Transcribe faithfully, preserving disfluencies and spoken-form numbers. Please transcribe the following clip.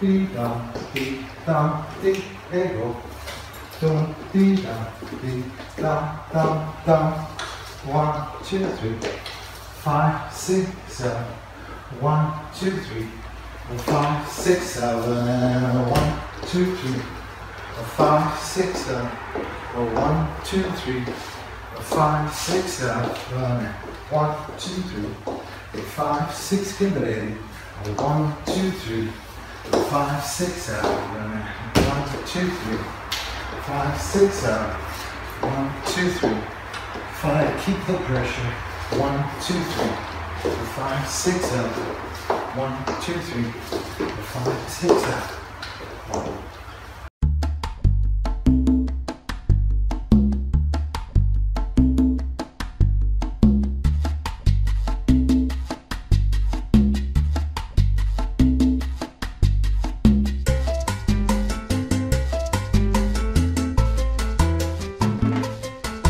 dee da dee da dee ego. Don't dee da dee da da da. One, two, three, five, six, seven. One, two, three, five, six, seven. One, two, three, five, six, seven. One, two, three, five, six, seven. One, two, three, five, six, get ready. One, two, three, five, six, seven. One, two, three, five, six, seven. One, two, three, five. Keep the pressure. One, two, three, five, six, seven. One, two, three, five, six, seven.